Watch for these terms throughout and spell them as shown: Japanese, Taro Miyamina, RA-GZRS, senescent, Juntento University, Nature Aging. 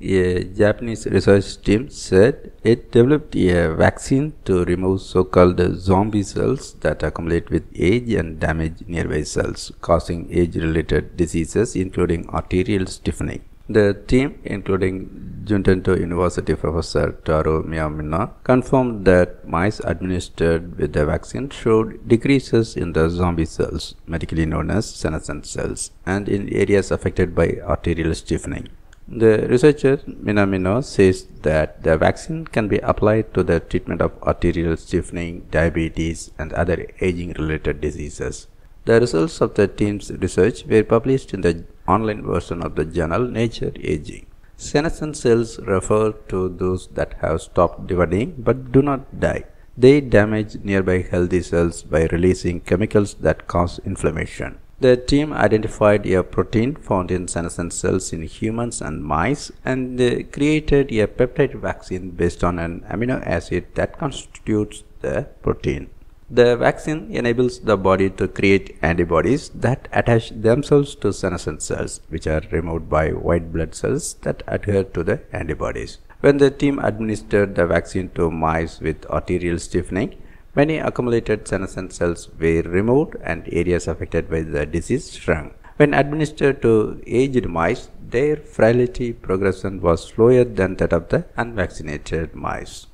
a Japanese research team said it developed a vaccine to remove so-called zombie cells that accumulate with age and damage nearby cells, causing age-related diseases including arterial stiffening. The team, including Juntento University Professor Taro Miyamina, confirmed that mice administered with the vaccine showed decreases in the zombie cells, medically known as senescent cells, and in areas affected by arterial stiffening. The researcher Miyamina says that the vaccine can be applied to the treatment of arterial stiffening, diabetes, and other aging-related diseases. The results of the team's research were published in the online version of the journal Nature Aging. Senescent cells refer to those that have stopped dividing but do not die. They damage nearby healthy cells by releasing chemicals that cause inflammation. The team identified a protein found in senescent cells in humans and mice, and they created a peptide vaccine based on an amino acid that constitutes the protein. The vaccine enables the body to create antibodies that attach themselves to senescent cells, which are removed by white blood cells that adhere to the antibodies. When the team administered the vaccine to mice with arterial stiffening, many accumulated senescent cells were removed and areas affected by the disease shrunk. When administered to aged mice, their frailty progression was slower than that of the unvaccinated mice.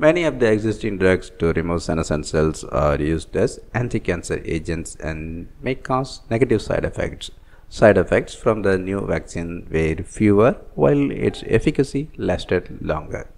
Many of the existing drugs to remove senescent cells are used as anti-cancer agents and may cause negative side effects. Side effects from the new vaccine were fewer, while its efficacy lasted longer.